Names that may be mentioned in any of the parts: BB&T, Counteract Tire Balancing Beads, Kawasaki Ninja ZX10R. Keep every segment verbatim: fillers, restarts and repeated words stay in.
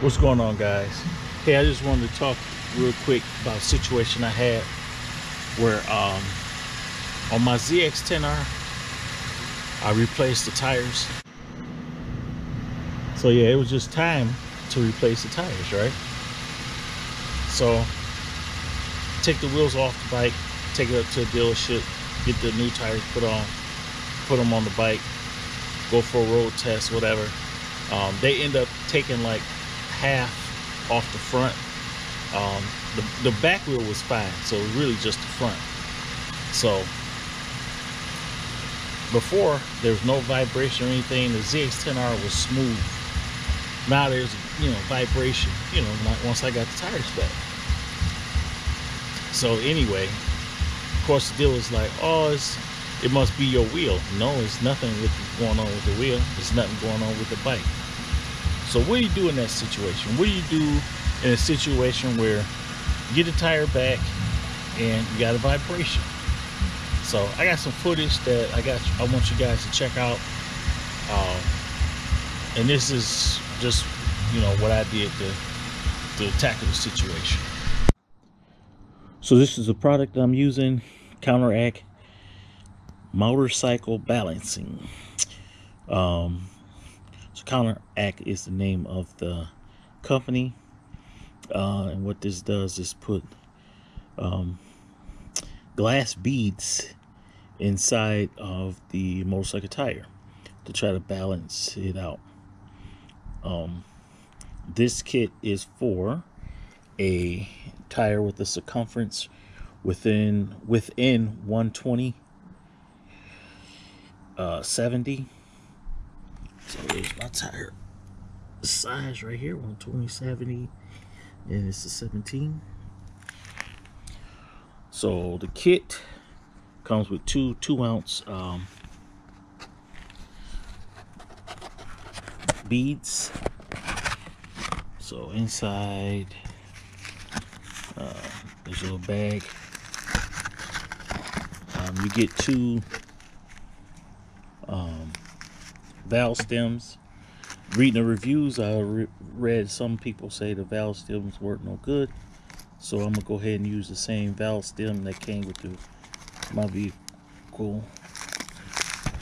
What's going on, guys? Hey, I just wanted to talk real quick about a situation I had where um on my Z X ten R I replaced the tires. So yeah, it was just time to replace the tires, right? So take the wheels off the bike, take it up to a dealership, get the new tires put on, put them on the bike, go for a road test, whatever. Um, they end up taking like half off the front. Um, the, the back wheel was fine, so it was really just the front. So before, there was no vibration or anything. The Z X ten R was smooth. Now there's, you know, vibration, you know, once I got the tires back. So anyway, of course the deal was like, oh, it's, it must be your wheel. No, it's nothing with, going on with the wheel. There's nothing going on with the bike. So what do you do in that situation? What do you do in a situation where you get a tire back and you got a vibration? So I got some footage that I got. I want you guys to check out. Um, and this is just, you know, what I did to, to tackle the situation. So this is the product that I'm using, Counteract Motorcycle Balancing. Um, so Counteract is the name of the company. Uh, and what this does is put um, glass beads inside of the motorcycle tire to try to balance it out. Um, this kit is for a tire with a circumference within within one twenty uh, seventy. So there's my tire size right here, one twenty seventy, and it's a seventeen. So the kit comes with two two ounce um, beads. So inside uh, there's a little bag. Um, you get two um, valve stems. Reading the reviews, I re read some people say the valve stems weren't no good. So I'm gonna go ahead and use the same valve stem that came with the, my vehicle,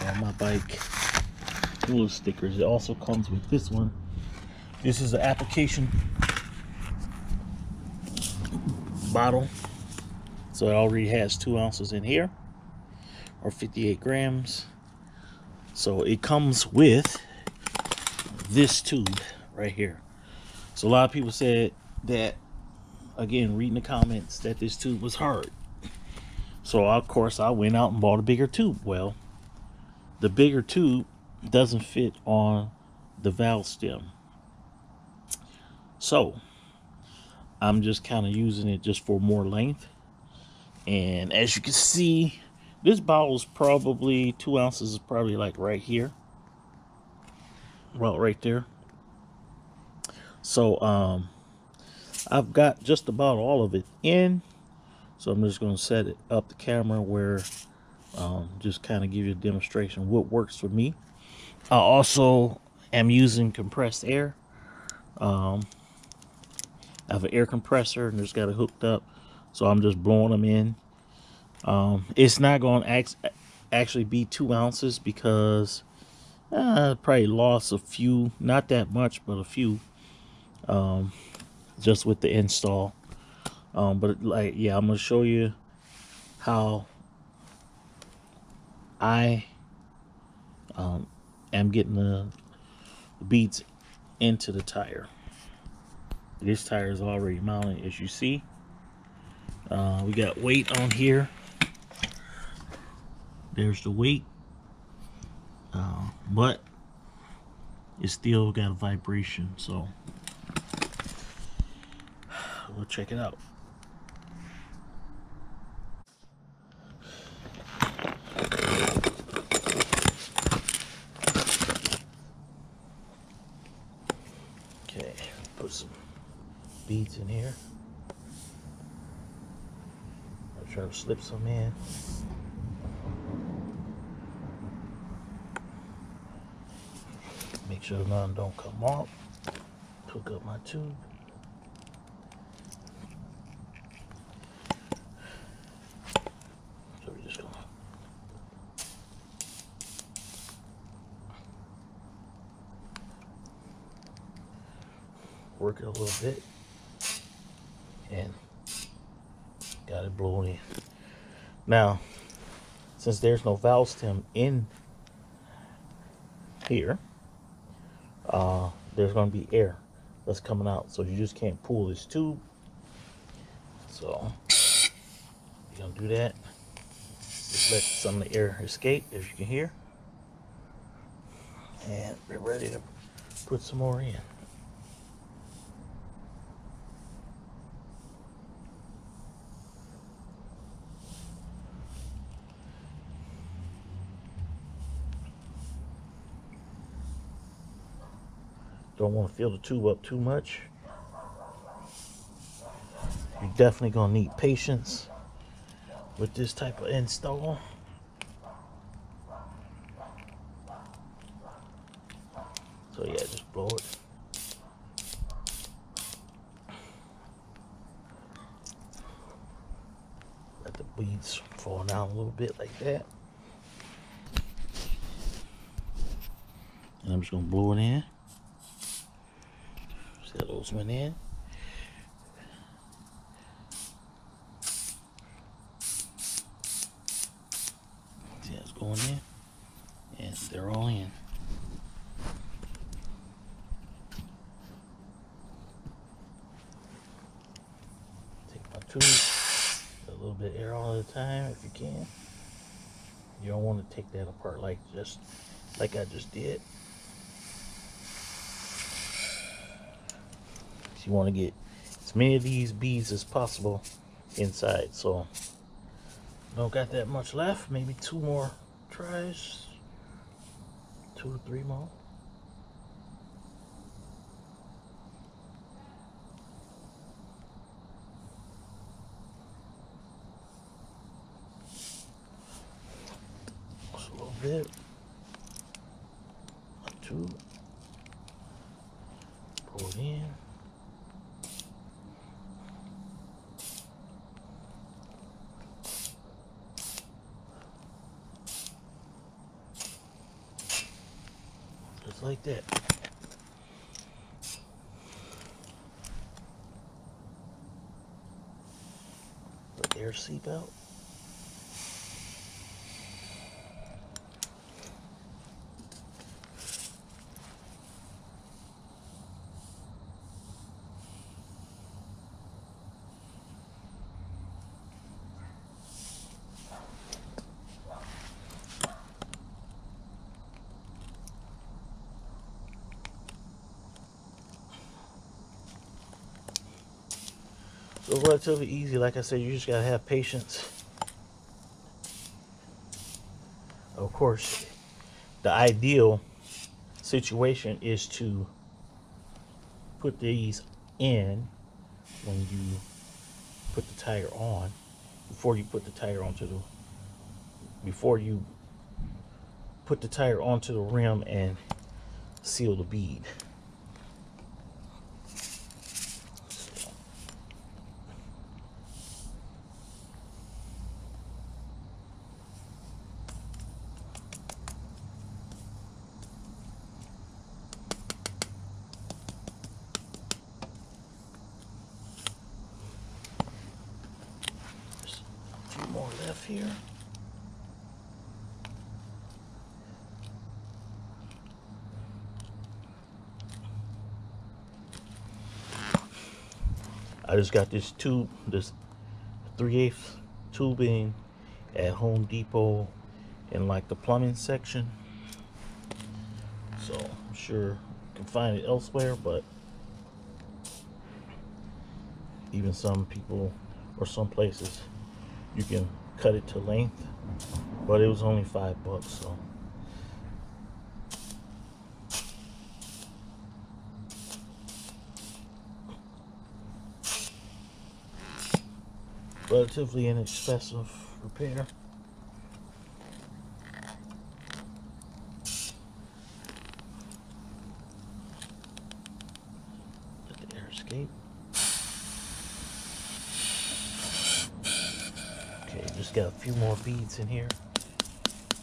uh, my bike. Little stickers. It also comes with this one. This is an application bottle. So it already has two ounces in here, or fifty-eight grams. So it comes with this tube right here. So a lot of people said that, again, reading the comments, that this tube was hard. So of course I went out and bought a bigger tube. Well, the bigger tube doesn't fit on the valve stem, so I'm just kind of using it just for more length. And as you can see, this bottle is probably two ounces is probably like right here, well, right there. So um I've got just about all of it in, so I'm just going to set it up the camera where um, just kind of give you a demonstration of what works for me. I also am using compressed air. um, I have an air compressor and just got it hooked up, so I'm just blowing them in. Um, it's not going to actually be two ounces because I probably lost a few, not that much, but a few, um, just with the install. Um, but like, yeah, I'm gonna show you how I um, am getting the beads into the tire. This tire is already mounted, as you see. Uh, we got weight on here. There's the weight, uh, but it's still got a vibration, so we'll check it out. Okay, put some beads in here. I'll try to slip some in. Make sure none don't come off. hook up my tube. So we're just gonna work it a little bit and got it blown in. Now, since there's no valve stem in here, uh, there's going to be air that's coming out, so you just can't pull this tube. So you're going to do that, just let some of the air escape, as you can hear, and we're ready to put some more in. Don't want to fill the tube up too much. You're definitely going to need patience with this type of install. So yeah, just blow it. Let the beads fall down a little bit like that. And I'm just going to blow it in. Those went in. See how it's going in? And they're all in. Take my tube. Get a little bit of air all the time if you can. You don't want to take that apart like just like I just did. You want to get as many of these beads as possible inside. So don't got that much left, maybe two more tries, two three more. Just a little bit, two, pull it in. Like that. Let the air seep out. So relatively easy, like I said, you just gotta have patience. Of course, the ideal situation is to put these in when you put the tire on, before you put the tire onto the, before you put the tire onto the rim and seal the bead. Here. I just got this tube, this three eighths tubing at Home Depot in like the plumbing section. So I'm sure you can find it elsewhere, but even some people or some places you can cut it to length, but it was only five bucks, so relatively inexpensive repair. escape. Okay, just got a few more beads in here.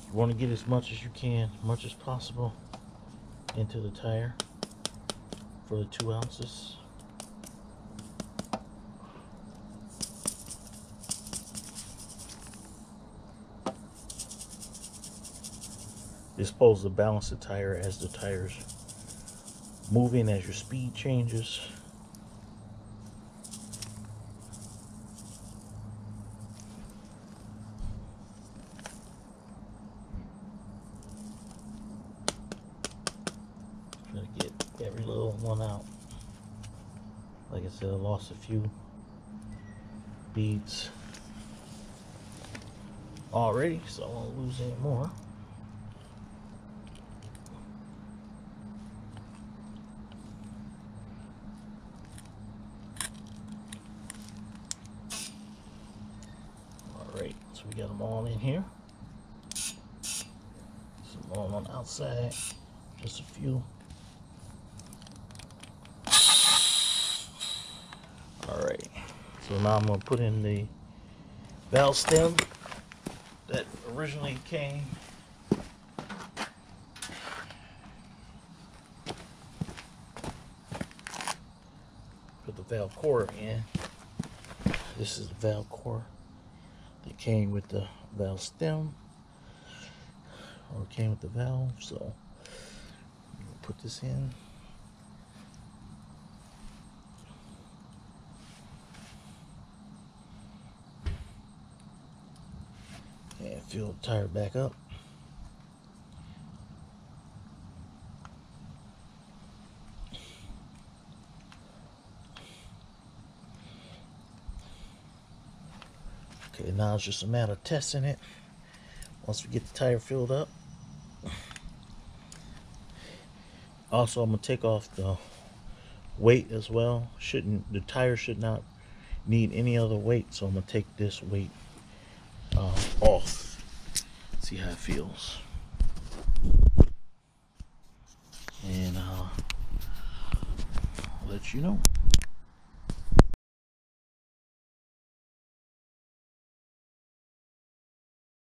You want to get as much as you can, as much as possible, into the tire for the two ounces. It's supposed to balance the tire as the tire's moving, as your speed changes. Trying to get every little one out. Like I said, I lost a few beads already, so I won't lose any more. We got them all in here. Some all on the outside, just a few. Alright, so now I'm going to put in the valve stem that originally came with the valve core in. This is the valve core. It came with the valve stem, or it came with the valve, so I'm gonna put this in. And fill the tire back up. Okay, now it's just a matter of testing it. Once we get the tire filled up. Also, I'm gonna take off the weight as well. Shouldn't the tire should not need any other weight, so I'm gonna take this weight uh, off. See how it feels. And uh, I'll let you know.